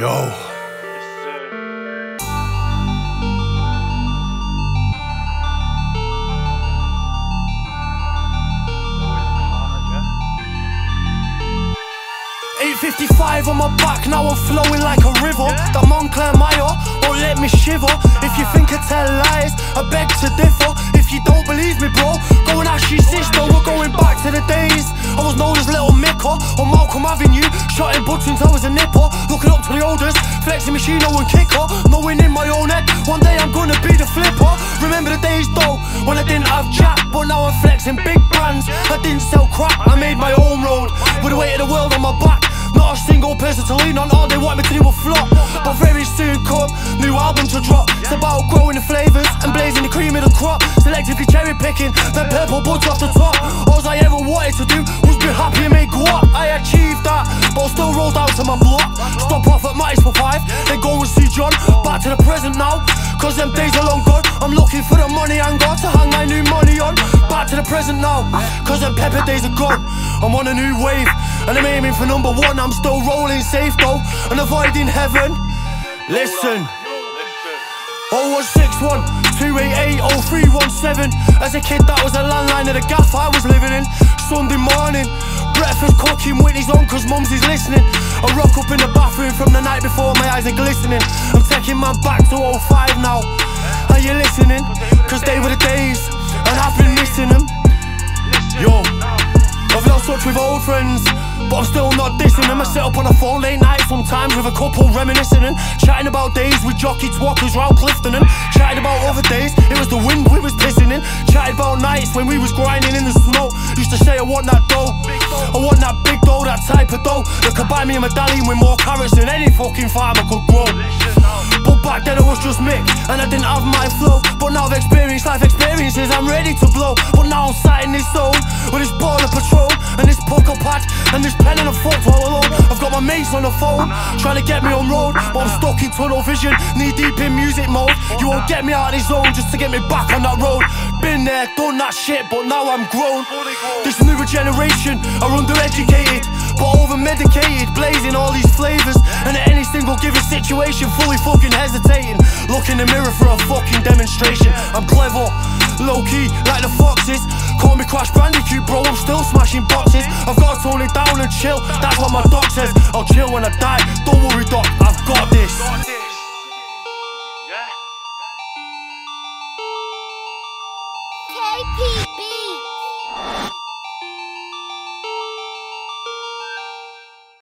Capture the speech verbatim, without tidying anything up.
Yo. eight fifty-five on my back, now I'm flowing like a river. Yeah. That Monclair Mayo won't let me shiver. Nah. If you think I tell lies, I beg to differ. If you don't believe me, bro, go and ask your sister. We're going back to the days I was known as Little Micker on Malcolm Avenue, shotting butts since I was a nipper. Looking up to the oldest, flexing Machino and Kicker, knowing in my own head one day I'm gonna be the flipper. Remember the days though when I didn't have jack, but now I'm flexing big brands. I didn't sell crap, I made my own road with the weight of the world on my back. Not a single person to lean on, all they want me to do a flop. But very soon come, new album to drop. It's about growing the flavours and blazing the cream of the crop. Selectively cherry picking, then purple buds off the top. All I ever wanted to do was be happy and make guap. I achieved that, but I still rolled out to my block. Stop off at Matty's for five, then go and see John. Back to the present now, cause them days are long gone. I'm looking for the money and got to hang my new money on. Back to the present now, cause them pepper days are gone. I'm on a new wave, and I'm aiming for number one. I'm still rolling safe though, and avoiding heaven. Listen, oh one six one, two eight eight, oh three one seven. As a kid that was a landline of the gaff I was living in. Sunday morning, breakfast cooking, Whitney's on cause mum's is listening. I rock up in the bathroom from the night before, my eyes are glistening. I'm taking man back to oh five now. Are you listening? Cause they were the days, and I've been missing them. Yo, I've lost touch with old friends, but I'm still not dissing them. I sit up on a phone late night sometimes with a couple reminiscing and chatting about days with jockeys, walkers round Clifton, and chatting about other days it was the wind we was pissing in. Chatting about nights when we was grinding in the snow. Used to say I want that dough, I want that big dough, that type of dough that could buy me a medallion with more carrots than any fucking farmer could grow. But back then I was just Mick and I didn't have my flow. But now I've experienced life experiences, I'm ready to blow. But now I'm sat in this zone with this ball of patrol and this poker pad and this pen and a foot all alone. I've got my mates on the phone trying to get me on road, but I'm stuck in tunnel vision, knee deep in music mode. You won't get me out of this zone just to get me back on that road. Been there, done that shit, but now I'm grown. This newer generation are undereducated but over-medicated, blazing all these flavours, and at any single given situation fully fucking hesitating. Look in the mirror for a fucking demonstration. I'm clever, low-key, like the foxes. Call me Crash Bandicoot, bro, I'm still smashing boxes. I've got to tone it down and chill, that's what my doc says. I'll chill when I die, don't worry doc, I've got this. K P